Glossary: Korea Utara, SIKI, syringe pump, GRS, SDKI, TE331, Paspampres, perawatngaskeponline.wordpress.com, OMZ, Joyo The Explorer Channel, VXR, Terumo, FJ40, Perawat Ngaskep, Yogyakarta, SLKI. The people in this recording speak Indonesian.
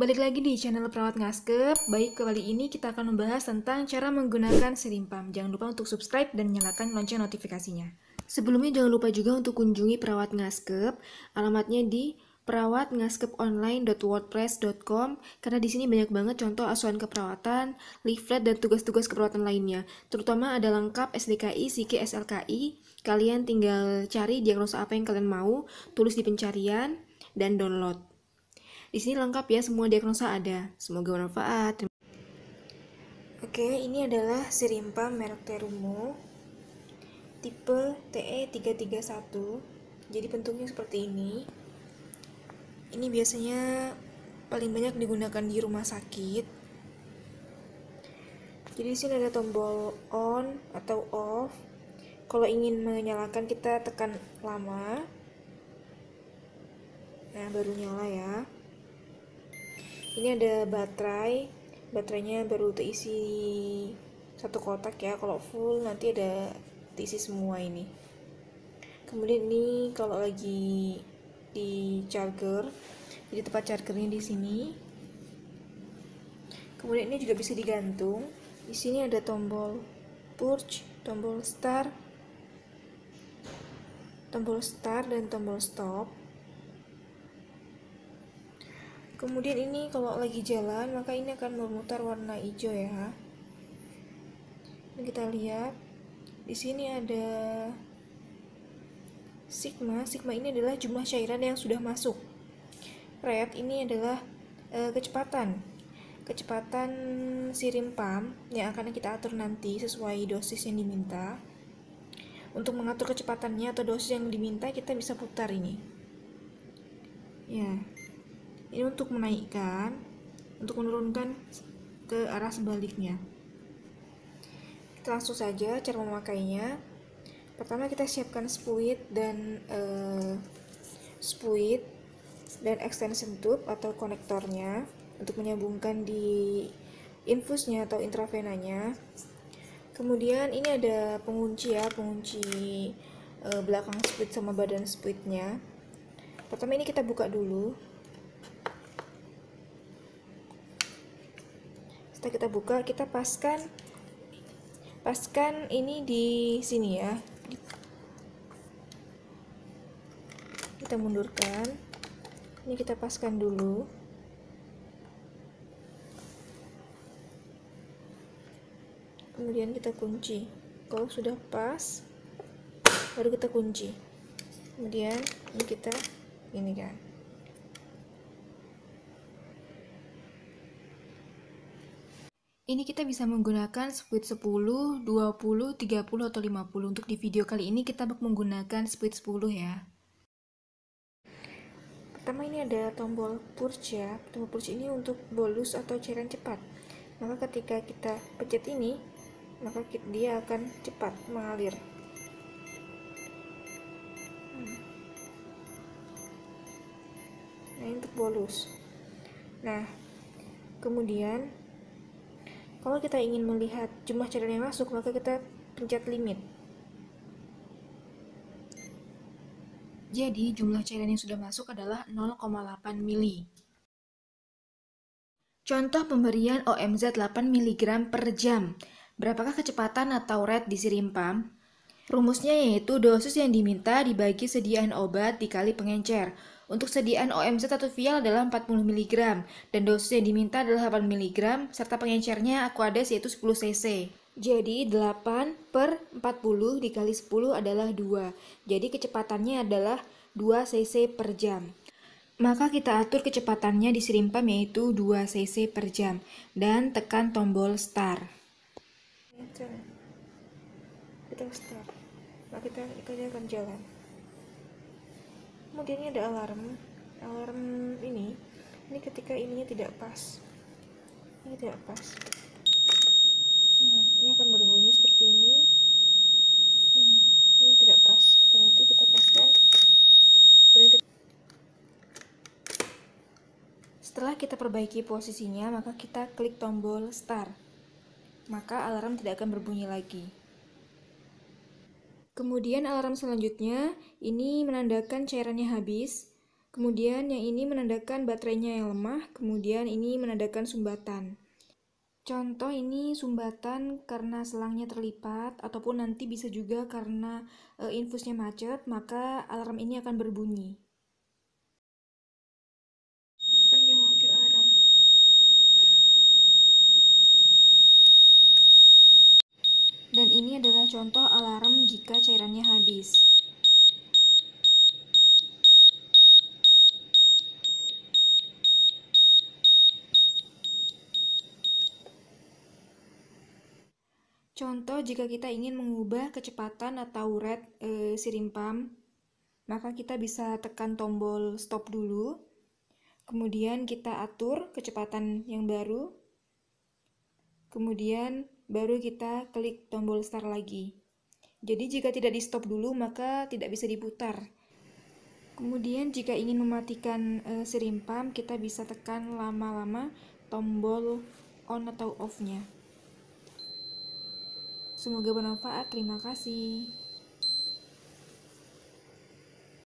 Balik lagi di channel Perawat Ngaskep. Baik, kali ini kita akan membahas tentang cara menggunakan syringe pump. Jangan lupa untuk subscribe dan nyalakan lonceng notifikasinya. Sebelumnya jangan lupa juga untuk kunjungi Perawat Ngaskep, alamatnya di perawatngaskeponline.wordpress.com, karena di sini banyak banget contoh asuhan keperawatan, leaflet dan tugas-tugas keperawatan lainnya. Terutama ada lengkap SDKI, SIKI, SLKI. Kalian tinggal cari diagnosa apa yang kalian mau, tulis di pencarian dan download. Di sini lengkap ya, semua diagnosa ada. Semoga bermanfaat. Oke, ini adalah syringe pump merek Terumo, tipe TE331. Jadi bentuknya seperti ini. Ini biasanya paling banyak digunakan di rumah sakit. Jadi di sini ada tombol on atau off. Kalau ingin menyalakan kita tekan lama. Nah, baru nyala ya. Ini ada baterai, baterainya baru terisi satu kotak ya. Kalau full nanti ada terisi semua ini. Kemudian ini kalau lagi di charger, jadi tempat chargernya di sini. Kemudian ini juga bisa digantung. Di sini ada tombol purge, tombol start dan tombol stop. Kemudian ini kalau lagi jalan, maka ini akan memutar warna hijau ya. Ini kita lihat. Di sini ada sigma. Sigma ini adalah jumlah cairan yang sudah masuk. Red ini adalah kecepatan. Kecepatan syringe pump yang akan kita atur nanti sesuai dosis yang diminta. Untuk mengatur kecepatannya atau dosis yang diminta, kita bisa putar ini. Ya. Ini untuk menaikkan, untuk menurunkan ke arah sebaliknya. Kita langsung saja cara memakainya. Pertama kita siapkan spuit dan extension tube atau konektornya untuk menyambungkan di infusnya atau intravenanya. Kemudian ini ada pengunci ya, pengunci belakang spuit sama badan spuitnya. Pertama ini kita buka dulu. Kita buka, kita paskan ini di sini ya, kita mundurkan ini, kita paskan dulu. Kemudian kita kunci, kalau sudah pas baru kita kunci. Kemudian ini kita ini kan, ini kita bisa menggunakan spuit 10, 20, 30, atau 50. Untuk di video kali ini kita bakal menggunakan spuit 10 ya. Pertama ini ada tombol purge ya. Tombol purge ini untuk bolus atau cairan cepat. Maka ketika kita pencet ini, maka dia akan cepat mengalir. Nah, ini untuk bolus. Nah, kemudian kalau kita ingin melihat jumlah cairan yang masuk, maka kita pencet limit. Jadi, jumlah cairan yang sudah masuk adalah 0,8 mili. Contoh pemberian OMZ 8 mg per jam. Berapakah kecepatan atau rate di syringe pump? Rumusnya yaitu dosis yang diminta dibagi sediaan obat dikali pengencer. Untuk sediaan OMZ atau vial adalah 40 mg, dan dosis yang diminta adalah 8 mg, serta pengencernya aquades yaitu 10 cc. Jadi 8/40 dikali 10 adalah 2, jadi kecepatannya adalah 2 cc per jam. Maka kita atur kecepatannya di syringe pump yaitu 2 cc per jam, dan tekan tombol start. Kita start, maka kita akan jalan. Kemudian ini ada alarm ini ketika ininya tidak pas, ini tidak pas. Nah, ini akan berbunyi seperti ini. Ini tidak pas, karena itu kita paskan. Setelah kita perbaiki posisinya, maka kita klik tombol start, maka alarm tidak akan berbunyi lagi. Kemudian alarm selanjutnya, ini menandakan cairannya habis, Kemudian yang ini menandakan baterainya yang lemah, kemudian ini menandakan sumbatan. Contoh ini sumbatan karena selangnya terlipat, ataupun nanti bisa juga karena infusnya macet, maka alarm ini akan berbunyi. Dan ini adalah contoh alarm jika cairannya habis. Contoh jika kita ingin mengubah kecepatan atau rate syringe pump, maka kita bisa tekan tombol stop dulu. Kemudian kita atur kecepatan yang baru. Kemudian baru kita klik tombol start lagi. Jadi jika tidak di stop dulu maka tidak bisa diputar. Kemudian jika ingin mematikan syringe pump, kita bisa tekan lama-lama tombol on atau off-nya. Semoga bermanfaat, terima kasih.